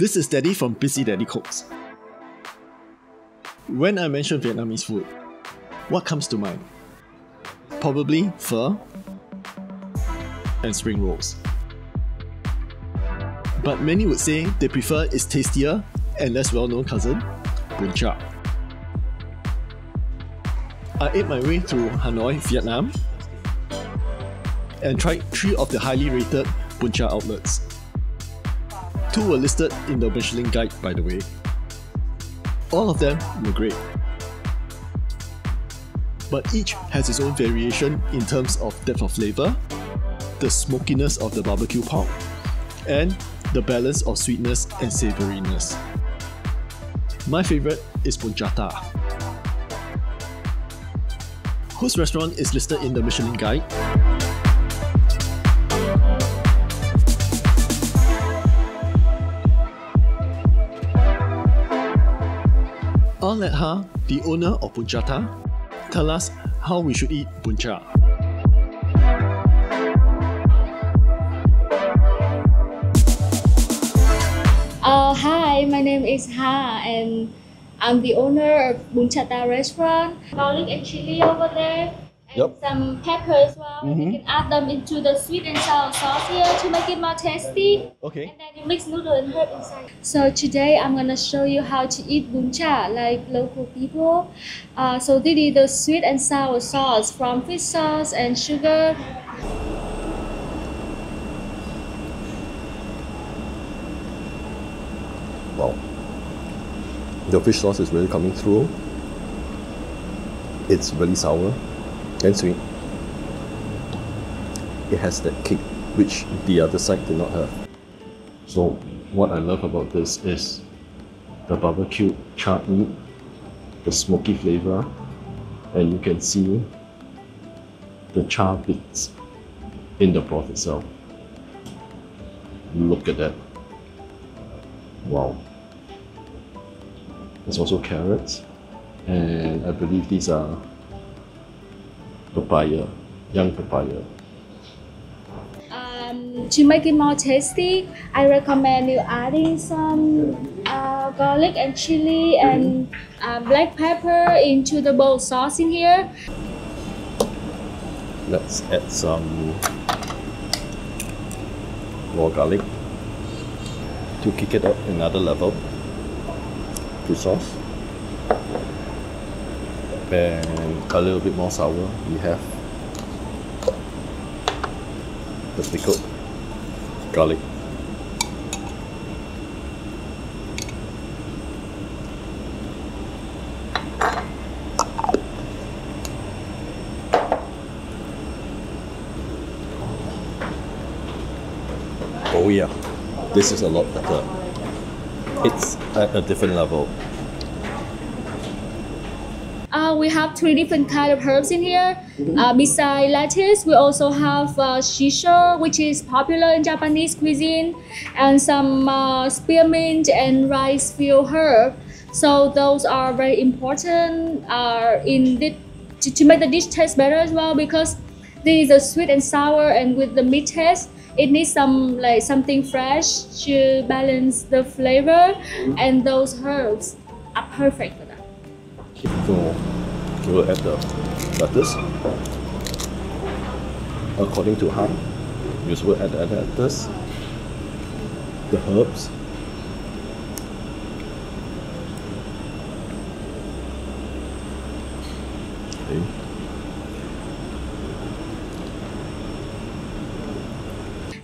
This is Daddy from Busy Daddy Cooks. When I mention Vietnamese food, what comes to mind? Probably pho and spring rolls. But many would say they prefer its tastier and less well-known cousin, bun cha. I ate my way through Hanoi, Vietnam, and tried 3 of the highly rated bun cha outlets. 2 were listed in the Michelin Guide, by the way. All of them were great, but each has its own variation in terms of depth of flavour, the smokiness of the barbecue pork, and the balance of sweetness and savouriness. My favourite is Bun Cha Ta, whose restaurant is listed in the Michelin Guide. I'll let Ha, the owner of Bun Cha Ta, tell us how we should eat bun cha. Hi, my name is Ha and I'm the owner of Bun Cha Ta restaurant. Garlic and chili over there, and some pepper as well. You can add them into the sweet and sour sauce here to make it more tasty. Okay. And then you mix noodle and herb inside. So today I'm gonna show you how to eat bun cha like local people. So this is the sweet and sour sauce from fish sauce and sugar. Wow, the fish sauce is really coming through. It's really sour and sweet. It has that kick which the other side did not have. So what I love about this is the barbecue chutney, the smoky flavor, and you can see the char bits in the broth itself. Look at that. Wow. There's also carrots, and I believe these are papaya, young papaya. To make it more tasty, I recommend you adding some garlic and chili and black pepper into the bowl sauce in here. Let's add some raw garlic to kick it up another level. Fish sauce. And a little bit more sour, we have the pickled garlic. Oh yeah, this is a lot better. It's at a different level. We have 3 different kind of herbs in here. Besides lettuce, we also have shisho, which is popular in Japanese cuisine, and some spearmint and rice field herb. So those are very important to make the dish taste better as well, because this is a sweet and sour, and with the meat taste, it needs something fresh to balance the flavor, and those herbs are perfect for that. So we will add the lettuce. According to Ha, you will add the lettuce, the herbs, okay.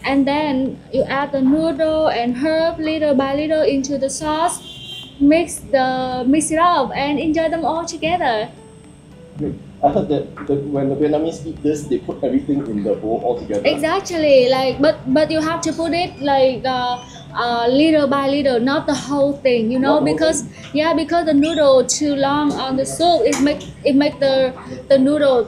And then you add the noodle and herb little by little into the sauce. Mix it up and enjoy them all together. Great. I heard that when the Vietnamese eat this, they put everything in the bowl all together. Exactly, but you have to put it little by little, not the whole thing, you know, because the noodle too long on the soup, it make the noodle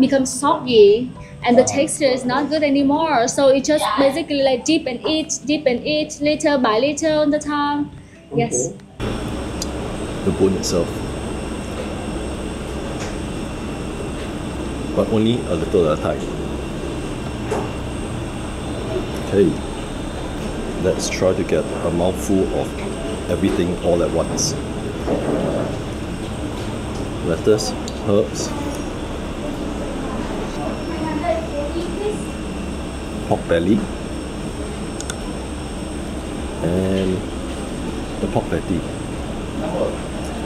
become soggy and the texture is not good anymore. So it just basically dip and eat little by little on the time. Okay. Yes. The bone itself, but only a little at a time. Okay, let's try to get a mouthful of everything all at once. Lettuce, herbs, pork belly, and the pork patty.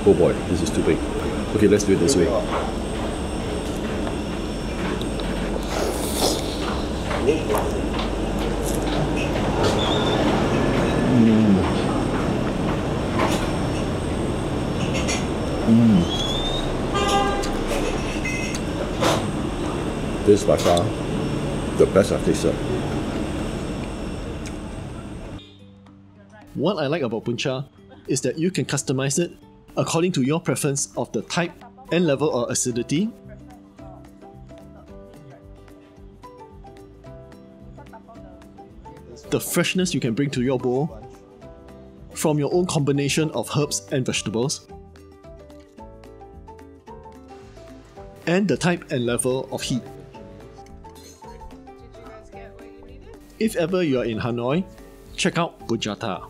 Oh boy, this is too big. Okay, let's do it this way. This is by far the best I've tasted. What I like about Bun Cha is that you can customize it according to your preference of the type and level of acidity, the freshness you can bring to your bowl from your own combination of herbs and vegetables, and the type and level of heat. If ever you are in Hanoi, check out Bun Cha Ta.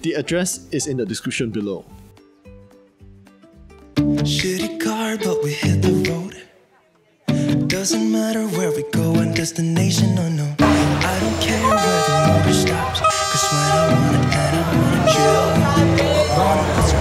The address is in the description below. Shitty car, but we hit the road. Doesn't matter where we go and destination or no. I don't care where the motor stops, cause when I want it and I want to chill, I want it, let's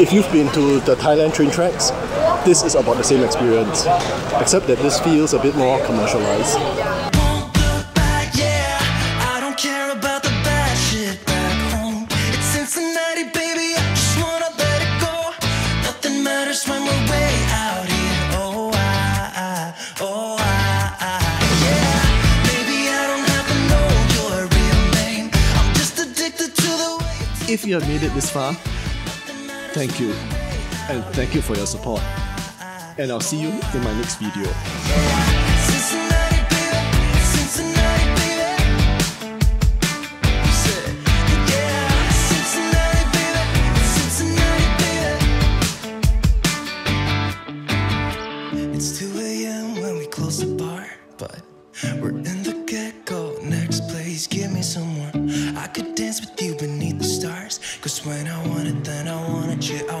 if you've been to the Thailand train tracks, this is about the same experience, except that this feels a bit more commercialized. If you have made it this far, thank you, and thank you for your support, and I'll see you in my next video. Cause when I want it, then I want it, yeah.